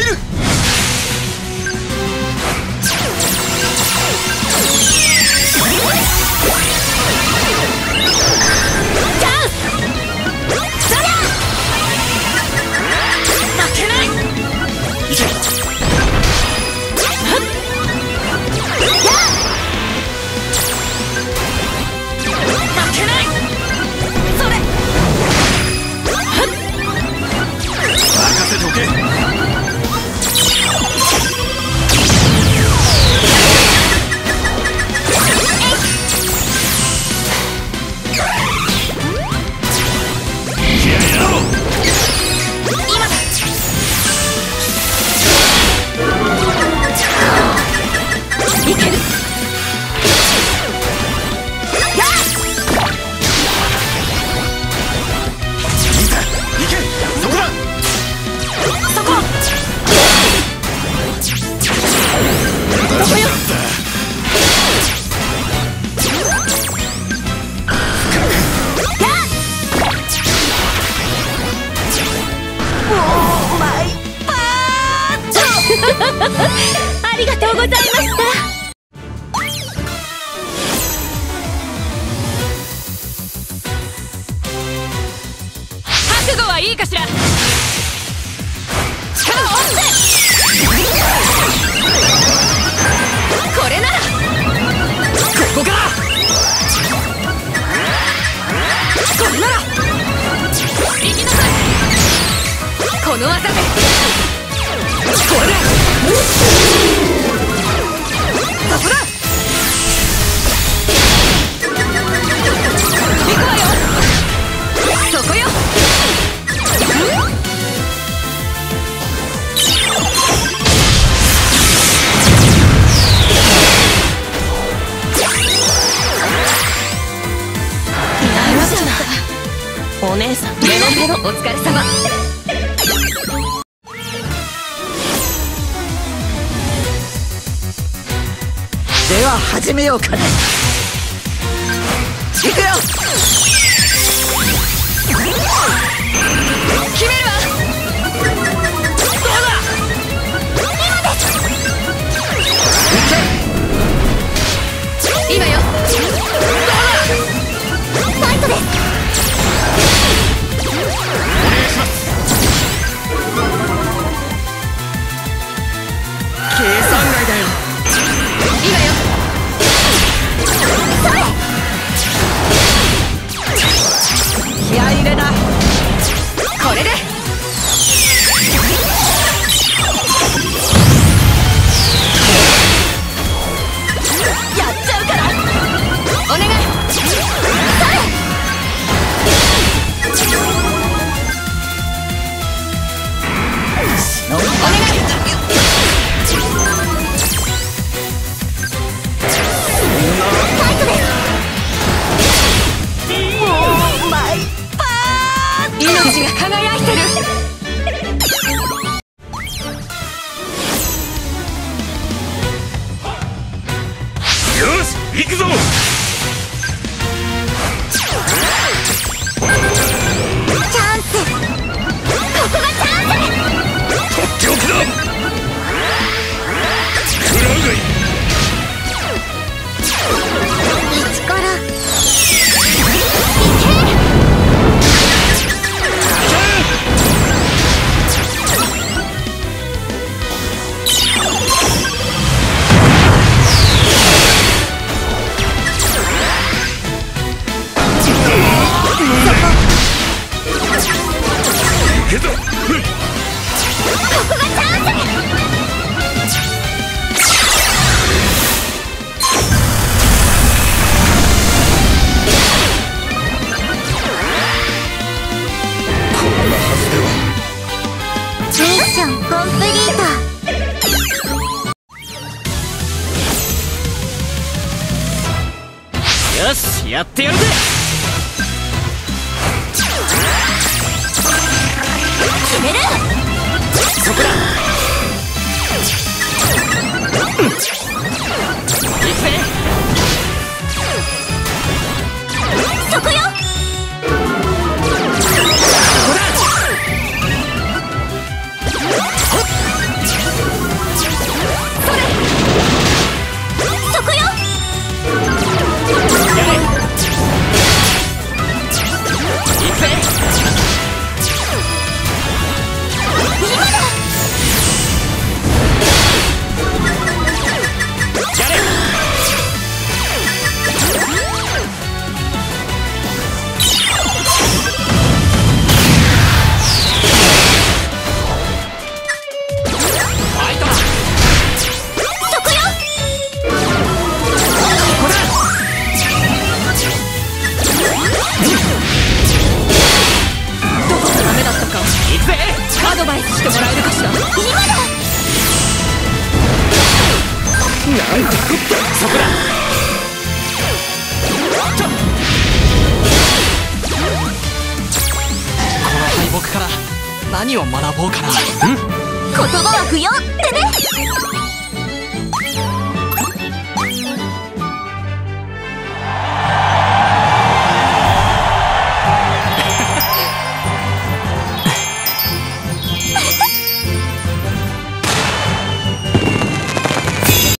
入る。ありがとうございました。覚悟はいいかしら。力を合わせ、これならここからこれなら行きなさい。この技でこれで、さすがお姉さん、ペロペロお疲れ様。では始めようかね。いくよ。決めるわ。どうだ。今です。いけ。今よ。どうだ。ファイトです。お願いします。計算外だよ。よし、やってやるぜ。決める。そこだ。うん、いくぜ。そこよ。そこだ。何を学ぼうかな。うん、言葉は不要ってね。